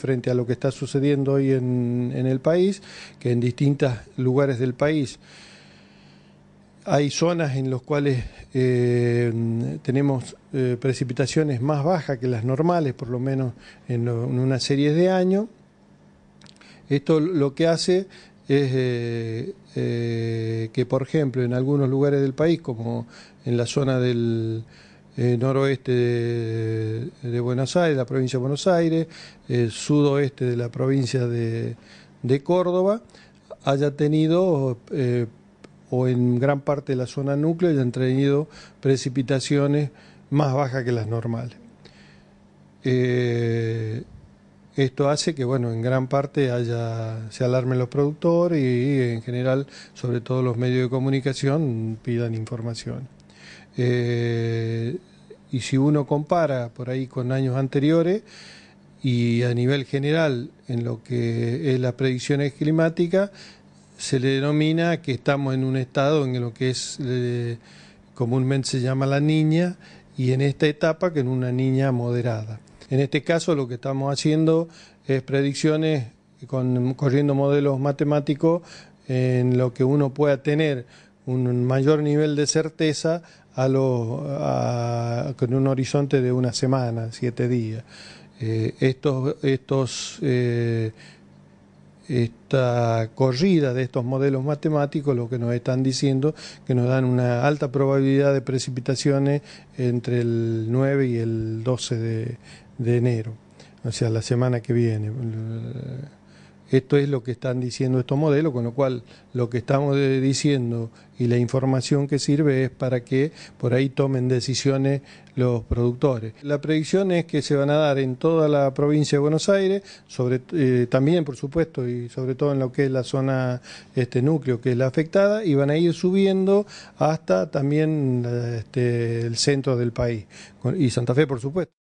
Frente a lo que está sucediendo hoy en el país, que en distintos lugares del país hay zonas en las cuales tenemos precipitaciones más bajas que las normales, por lo menos en una serie de años. Esto lo que hace es que, por ejemplo, en algunos lugares del país, como en la zona del noroeste de Buenos Aires, la provincia de Buenos Aires, el sudoeste de la provincia de Córdoba, haya tenido, o en gran parte de la zona núcleo, hayan tenido precipitaciones más bajas que las normales. Esto hace que, bueno, en gran parte se alarmen los productores y en general, sobre todo los medios de comunicación, pidan información. Y si uno compara por ahí con años anteriores y a nivel general en lo que es las predicciones climáticas, se le denomina que estamos en un estado en lo que es comúnmente se llama la niña, y en esta etapa que en una niña moderada. En este caso lo que estamos haciendo es predicciones corriendo modelos matemáticos en lo que uno pueda tener un mayor nivel de certeza con un horizonte de una semana, 7 días. Esta corrida de estos modelos matemáticos lo que nos están diciendo que nos dan una alta probabilidad de precipitaciones entre el 9 y el 12 de enero, o sea, la semana que viene. Esto es lo que están diciendo estos modelos, con lo cual lo que estamos diciendo y la información que sirve es para que por ahí tomen decisiones los productores. La predicción es que se van a dar en toda la provincia de Buenos Aires, también por supuesto y sobre todo en lo que es la zona núcleo que es la afectada, y van a ir subiendo hasta también el centro del país y Santa Fe, por supuesto.